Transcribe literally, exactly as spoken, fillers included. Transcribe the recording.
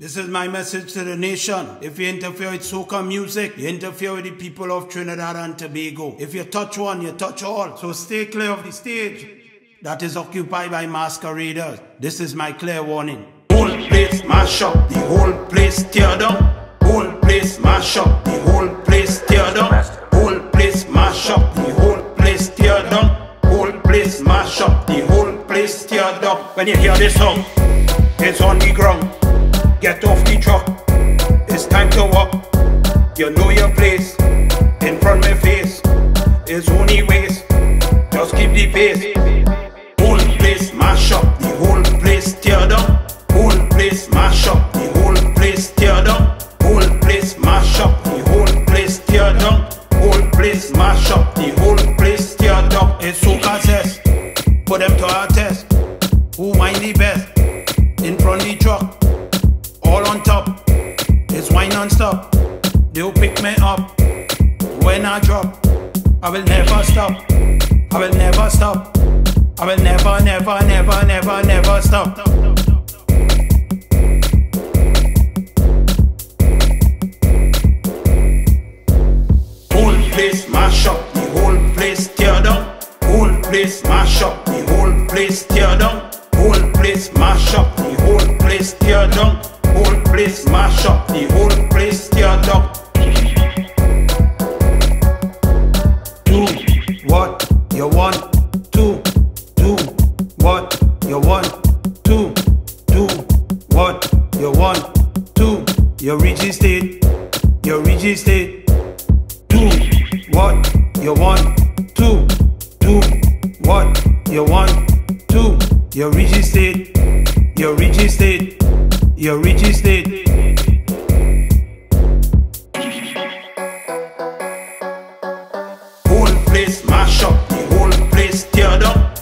This is my message to the nation. If you interfere with soca music, you interfere with the people of Trinidad and Tobago. If you touch one, you touch all. So stay clear of the stage that is occupied by masqueraders. This is my clear warning. Whole place mash up, the whole place tear down. Whole place mash up, the whole place tear down. Whole place mash up, the whole place tear down. Whole place mash up, the whole place tear down. When you hear this song, it's on the ground. Get off the truck, it's time to walk. You know your place, in front of my face. It's only ways, just keep the pace. Whole place mash up, the whole place tear down. Whole place mash up, the whole place tear down. Whole place mash up, the whole place tear down. Whole place mash up, the whole place tear down. It's soca says, put them to our test. Who mind the best, in front of the truck. All on top, it's wine non-stop. They'll pick me up when I drop. I will never stop, I will never stop. I will never, never, never, never, never stop. Whole place mash up, the whole place tear down. Whole place mash up, the whole place tear down. Whole place mash up, the whole place tear down. Whole place mash up, the whole place tear down. Do what you want to do, what you want to do, what you want to. You reach the state, you reach the state. Do what you want to do, what you want to. You reach the state, you reach the state. You reach the state. Whole place mash up, the whole place tear down.